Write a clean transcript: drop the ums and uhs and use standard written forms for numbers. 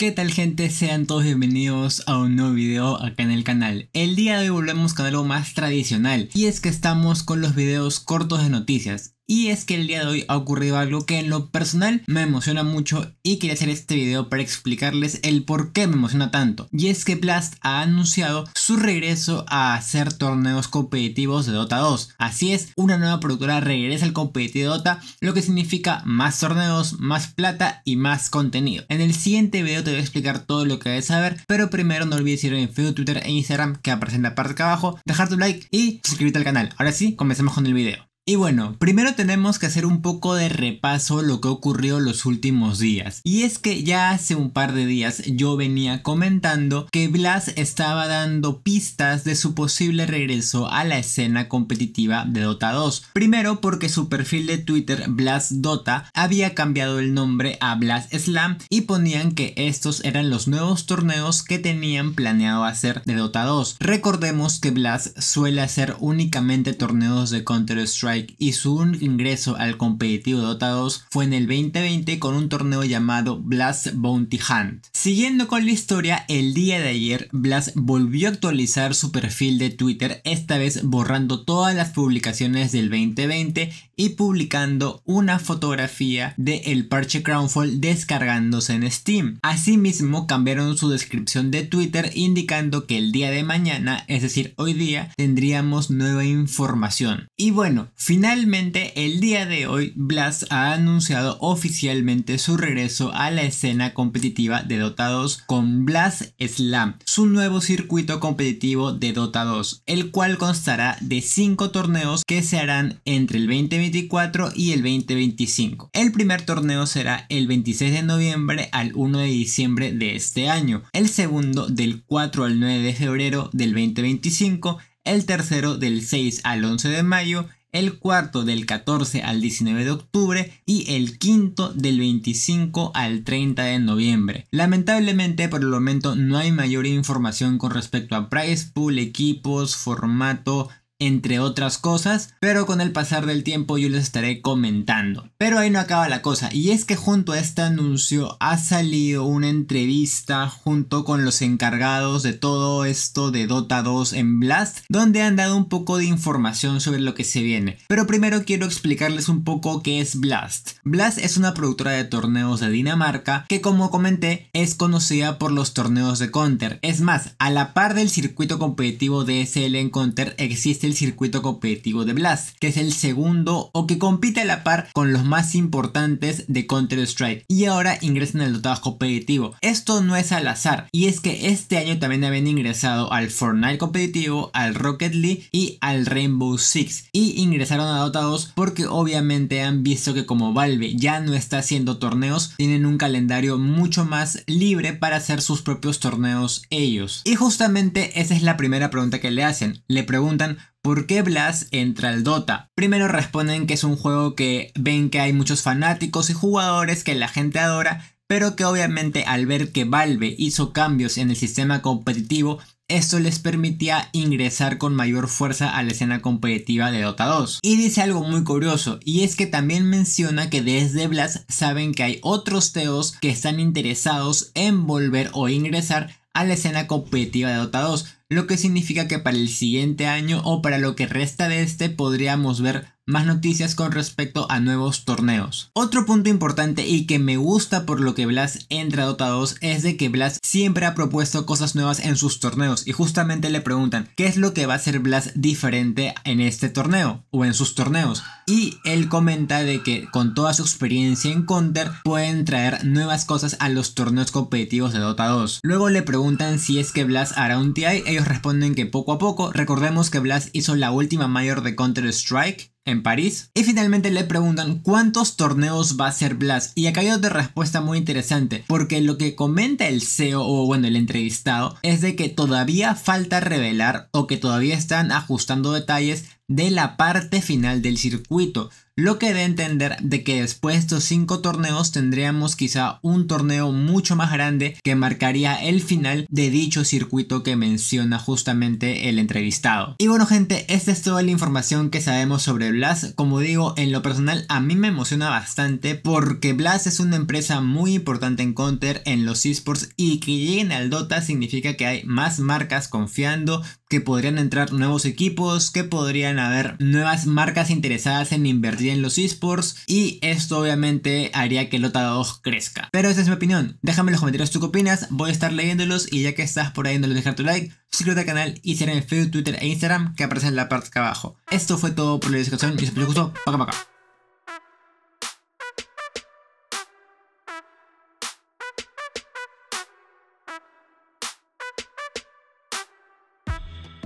¿Qué tal, gente? Sean todos bienvenidos a un nuevo video acá en el canal. El día de hoy volvemos con algo más tradicional, y es que estamos con los videos cortos de noticias. Y es que el día de hoy ha ocurrido algo que en lo personal me emociona mucho, y quería hacer este video para explicarles el por qué me emociona tanto. Y es que BLAST ha anunciado su regreso a hacer torneos competitivos de Dota 2. Así es, una nueva productora regresa al competitivo de Dota, lo que significa más torneos, más plata y más contenido. En el siguiente video te voy a explicar todo lo que debes saber, pero primero no olvides ir en Facebook, Twitter e Instagram, que aparece en la parte de acá abajo, dejar tu like y suscribirte al canal. Ahora sí, comencemos con el video. Y bueno, primero tenemos que hacer un poco de repaso lo que ocurrió los últimos días. Y es que ya hace un par de días yo venía comentando que BLAST estaba dando pistas de su posible regreso a la escena competitiva de Dota 2. Primero porque su perfil de Twitter BLAST Dota había cambiado el nombre a BLAST Slam, y ponían que estos eran los nuevos torneos que tenían planeado hacer de Dota 2. Recordemos que BLAST suele hacer únicamente torneos de Counter-Strike, y su ingreso al competitivo de Dota 2 fue en el 2020 con un torneo llamado Blast Bounty Hunt. Siguiendo con la historia, el día de ayer BLAST volvió a actualizar su perfil de Twitter, esta vez borrando todas las publicaciones del 2020 y publicando una fotografía de el Parche Crownfall descargándose en Steam. Asimismo, cambiaron su descripción de Twitter indicando que el día de mañana, es decir hoy día, tendríamos nueva información. Y bueno, finalmente el día de hoy BLAST ha anunciado oficialmente su regreso a la escena competitiva de Dota 2 con BLAST Slam, su nuevo circuito competitivo de Dota 2, el cual constará de 5 torneos que se harán entre el 2024 y el 2025. El primer torneo será el 26 de noviembre al 1 de diciembre de este año, el segundo del 4 al 9 de febrero del 2025, el tercero del 6 al 11 de mayo, el cuarto del 14 al 19 de octubre y el quinto del 25 al 30 de noviembre. Lamentablemente por el momento no hay mayor información con respecto a prize pool, equipos, formato, entre otras cosas, pero con el pasar del tiempo yo les estaré comentando. Pero ahí no acaba la cosa, y es que junto a este anuncio ha salido una entrevista junto con los encargados de todo esto de Dota 2 en BLAST, donde han dado un poco de información sobre lo que se viene. Pero primero quiero explicarles un poco qué es BLAST. BLAST es una productora de torneos de Dinamarca que, como comenté, es conocida por los torneos de Counter. Es más, a la par del circuito competitivo de ESL en Counter existe el circuito competitivo de BLAST, que es el segundo, o que compite a la par con los más importantes de Counter-Strike, y ahora ingresan al Dota competitivo. Esto no es al azar, y es que este año también habían ingresado al Fortnite competitivo, al Rocket League y al Rainbow Six, y ingresaron a Dota 2 porque obviamente han visto que como Valve ya no está haciendo torneos, tienen un calendario mucho más libre para hacer sus propios torneos ellos. Y justamente esa es la primera pregunta que le hacen, le preguntan ¿por qué BLAST entra al Dota? Primero responden que es un juego que ven que hay muchos fanáticos y jugadores que la gente adora, pero que obviamente al ver que Valve hizo cambios en el sistema competitivo, esto les permitía ingresar con mayor fuerza a la escena competitiva de Dota 2. Y dice algo muy curioso, y es que también menciona que desde BLAST saben que hay otros TOs que están interesados en volver o ingresar a la escena competitiva de Dota 2, lo que significa que para el siguiente año o para lo que resta de este podríamos ver más noticias con respecto a nuevos torneos. Otro punto importante y que me gusta por lo que BLAST entra a Dota 2 es de que BLAST siempre ha propuesto cosas nuevas en sus torneos, y justamente le preguntan ¿qué es lo que va a hacer BLAST diferente en este torneo o en sus torneos? Y él comenta de que con toda su experiencia en Counter pueden traer nuevas cosas a los torneos competitivos de Dota 2. Luego le preguntan si es que BLAST hará un TI, ellos responden que poco a poco. Recordemos que BLAST hizo la última Major de Counter-Strike en París. Y finalmente le preguntan ¿cuántos torneos va a hacer BLAST? Y acá hay otra respuesta muy interesante, porque lo que comenta el CEO, o bueno, el entrevistado, es de que todavía falta revelar, o que todavía están ajustando detalles de la parte final del circuito. Lo que da a entender de que después de estos 5 torneos tendríamos quizá un torneo mucho más grande que marcaría el final de dicho circuito que menciona justamente el entrevistado. Y bueno gente, esta es toda la información que sabemos sobre BLAST. Como digo, en lo personal a mí me emociona bastante porque BLAST es una empresa muy importante en Counter, en los esports, y que lleguen al Dota significa que hay más marcas confiando, que podrían entrar nuevos equipos, que podrían haber nuevas marcas interesadas en invertir en los esports, y esto obviamente haría que el Dota 2 crezca. Pero esa es mi opinión, déjame en los comentarios tú qué opinas, voy a estar leyéndolos, y ya que estás por ahí no olvides dejar tu like, suscríbete al canal y sígueme en Facebook, Twitter e Instagram que aparecen en la parte de acá abajo. Esto fue todo por la discusión y si te gustó, paca paca.